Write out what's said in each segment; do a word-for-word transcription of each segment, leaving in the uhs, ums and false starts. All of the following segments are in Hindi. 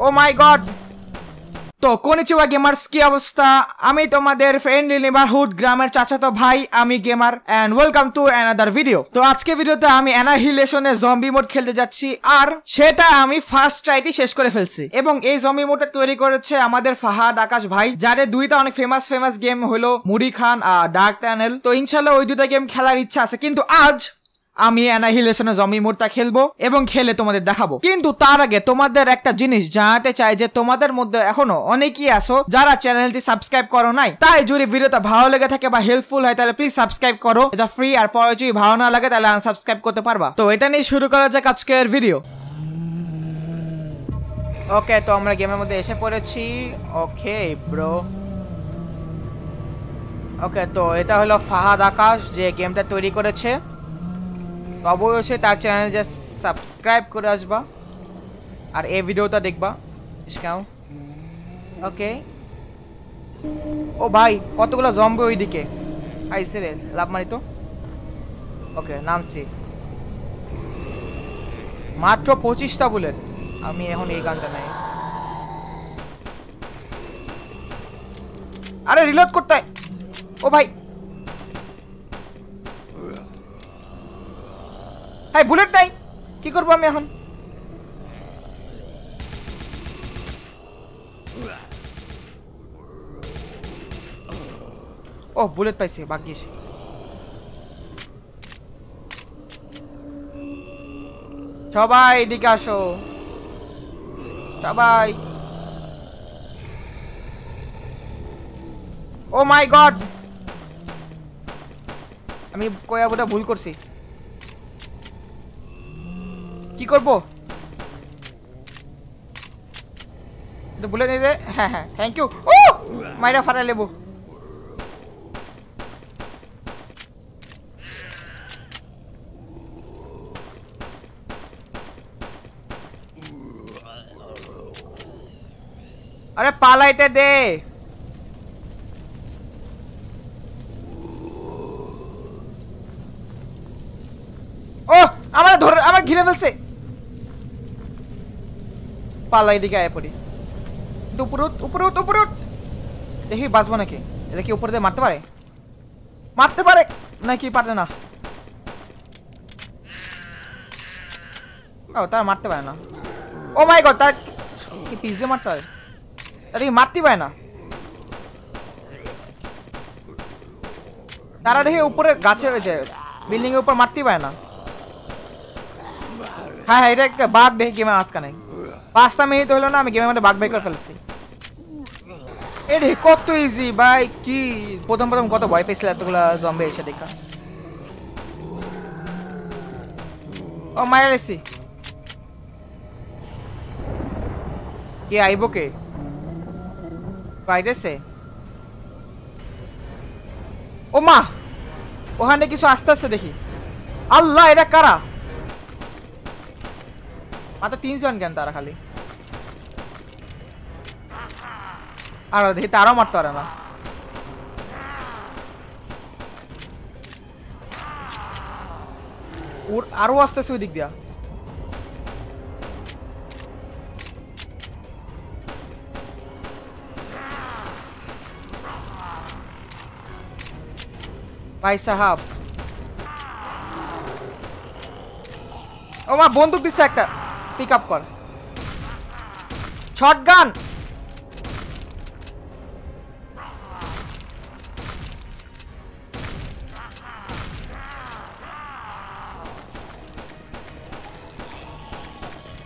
O my God. तो कोनिचिवा गेमार्स की अवस्था आमी तोमादेर फ्रेंडली नेबरहुड ग्रामेर चाचातो भाई आमी gamer and welcome to another video. तो आज के वीडियोते आमी एनाहिलेशने जम्बी मोड खेलते जाच्छी आर सेटा आमी फार्स्ट ट्राइते शेष करे फेलछी एबं एई जम्बी मोडटा तैरी करेछे आमादेर फाहाद आकाश भाई जारे दुइटा अनेक फेमास फेमास गेम हलो मुड़ी खान आर डार्क टैनेल। तो इनशाल्लाह ओई दुइटा गेम खेलार इच्छा आछे किन्तु आज आमी एनाहिलेशने जम्बी मोडटा खेलबो एबं खेले तोमादेर देखाबो। किन्तु तार आगे तोमादेर एकटा जिनिस जानाते चाइ जे तोमादेर मध्ये एखोनो अनेकेई आछो जारा चैनलटी सबस्क्राइब करो नाई, ताई जोदि भिडियोटा भालो लेगे थाके बा हेल्पफुल हय ताहले प्लिज सबस्क्राइब करो, एटा फ्री आर परे जोदि भालो ना लागे ताहले अनसाबस्क्राइब करते पारबा। तो एटा निये शुरू करा जाक आजकेर भिडियो। ओके तो आमरा गेमेर मध्ये एसे पड़ेछि। Okay bro. ओके तो एटा हलो फाहाद आकाश जे गेमटा तैरी करेछे तो अवश्य तार चैनल जस्ट सबस्क्राइब करे आसबा और ये भिडियोटा देखबा इसकाओ। ओके ओ भाई कतगुलो जम्बी ओई दिके आइसे रे लाभ मारी तो। ओके नाम से मात्र पचिश टा बुलेट आमी एखोन एई गानटा नाई अरे रिलोड करते ओ भाई बुलेट नहीं की करबो आमी एखन। ओ बुलेट पाइछे बाकी से सबाई एदिके आसो सबाई। ओ माय गॉड आमी कोया बोटा भूल करछी की करबो तो बुलेट नहीं दे। हाँ हाँ थैंक यू। ओ माइरा फाटा लेबो। अरे पालाइते दे ओ हमारा धर हमारा घिरे फेल से पाला एदिके आया पड़ी उपरुत उपरुत उपरुत देखी बाजबो नाकि एटा कि ऊपर दे मारते पारे मारते पारे नाकि पारे ना ओ तार मारते पारे ना। ओ माय गॉड तार कि पीस दे मारता है अरे मारती पारे ना तारा देखी ऊपर गाछे रहे जे बिल्डिंग के ऊपर मारती पारे ना। हाँ हाँ एक बाग देखी गेम आज का नहीं पाँचटा मिनट हलो ना गेम मध्य बाग बैर फेलसी कत इजी भाई कि प्रथम प्रथम कत भय पेल एतगुला जम्बी एसे देखा। ओ मायर एसि के आईब के बाइरे से ओ मा ओखाने किछु आस्ते आस्ते देखी आल्लाह एरा कारा मात्र तीन जन केन तारा खाली आर देखी तारा मारते ना और आस्ते से दिख दिया भाई साहब। ओ माँ बंदूक दिखे एक पिकअप कर शॉटगन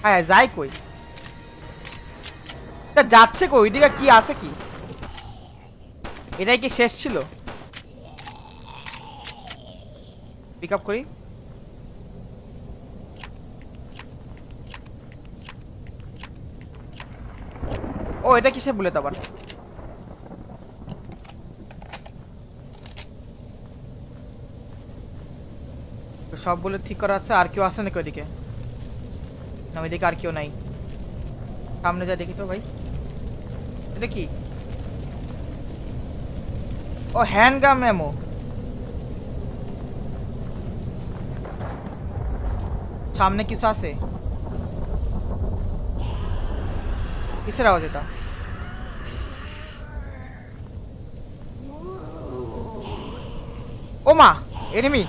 आया जाए कोई ता जाच्छे कोई दिका की आसे की एटाई की शेष छिलो पिकअप करी ओ एटा किसे बुलेट आबार सब बुलेट ठीक करा आछे आर केउ आछे नाकि ओइदिके ना एदिके आर केउ नाई सामने जा देखी तो भाई एटा कि ओ हैंडगान एमो सामने किछु आछे इसरा आवाज येता ओ मा एनिमी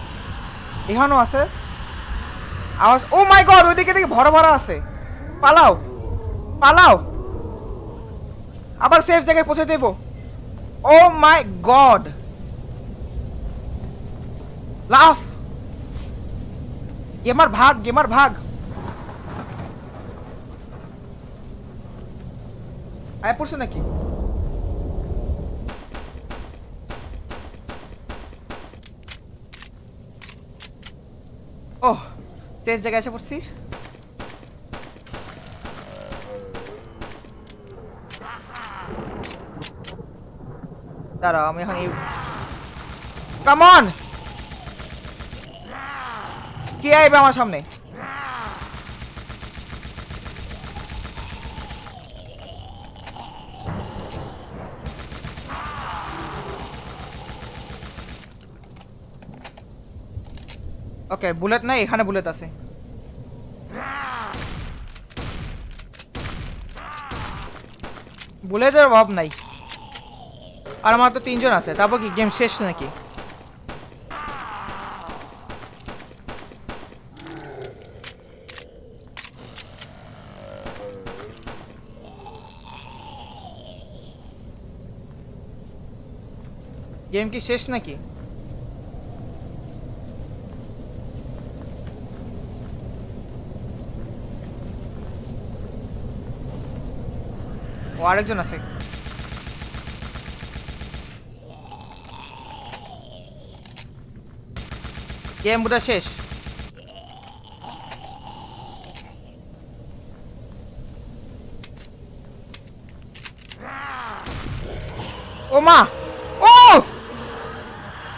এখানেও আছে আওয়াজ ও মাই গড ওইদিকে দেখি ভরা ভরা আছে পালাও পালাও আবার সেফ জায়গায় পৌঁছে দেব ও মাই গড লাফ गेमर भाग गेमर भाग आया पुरुष ना कि ओह सेफ जगह ऐसे पुरुषी दारा मैं हनी कम ऑन क्या है हमारे सामने ओके बुलेट नहीं एखे बुलेट आसे बुलेटर अभाव नहीं और हमारे तो तीन जन आसे तब कि गेम शेष ना कि गेम की शेष ना की और एक जन आसे गेम बुदा शेष ओ मा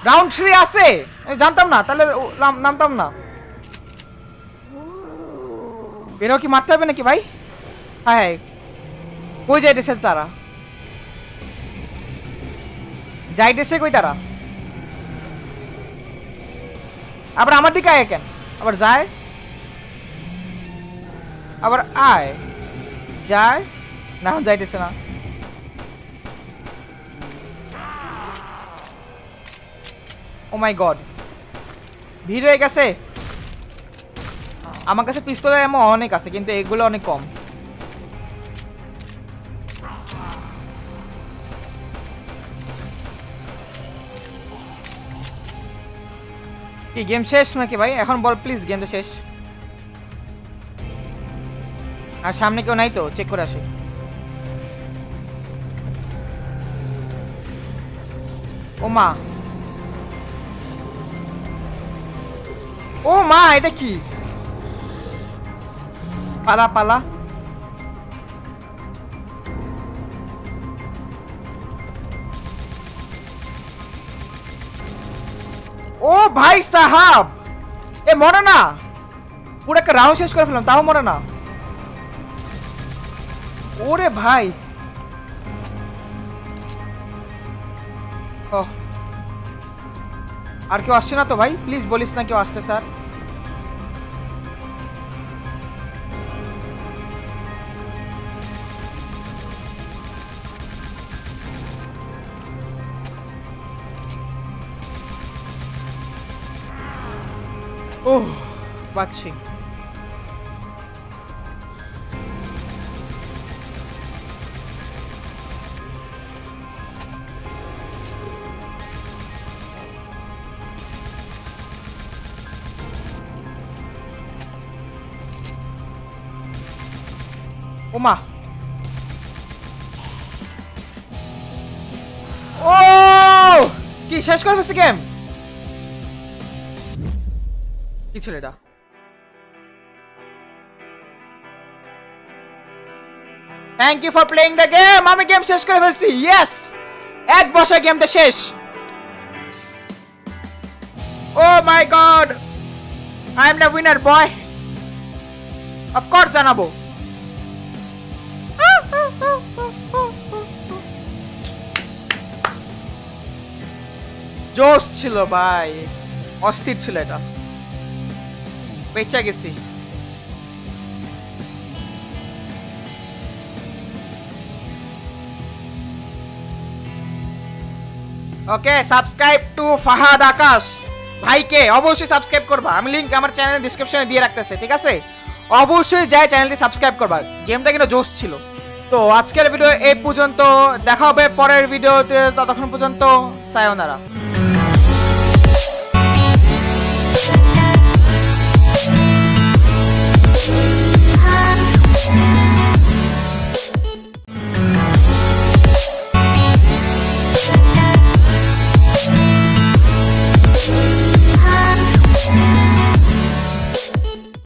राउंड थ्री आसे जानतम ना ताले नामतम ना बेरो की मारते ना कि भाई हाय कोई जाइते तारा जाइते कोई तारा अब आमार दिके आए केन अब जाए अब आए जाए ना जाइते ना ओ माय गॉड भीड़ एक आसे आमार काछे पिस्तलेर एमो अनेक आसे किन्तु एगुलो अनेक कम कि गेम शेष नाकि भाई एखन बोल प्लिज गेमटा शेष आर सामने केउ नाइ तो चेक करे आसि ओ मा ओ माँ ये की पाला पाला ओ भाई साहब ए मरा ना पूरा एक राउंड शेष कर फिलम ताओ मरा ना ओरे भाई ओ और क्यों आसना तो भाई प्लीज बोलिस ना क्यों आसते सर ओह बाछी ओमा ओह की शेष कर बस गेम की छलेटा thank you for playing the game আমি গেম শেষ করে ফেলছি यस এক বসে গেমটা শেষ oh my god I am the winner boy of course জানাবো जोश छिलो भाई अस्थिर छिलो एटा बेचा गेছি okay subscribe to Fahad Akash भाई के अवश्य सबस्क्राइब करबा हम लिंक हमारे चैनल डिस्क्रिप्शन दिए रखते हैं ठीक है अवश्य जाए चैनल सबस्क्राइब करबा गेमटा किन्तु जोश छिलो तो आजकल भिडियो ए पर्यन्त देखा होबे परेर भिडियोते ततक्षण पर्यन्त सायोनारा।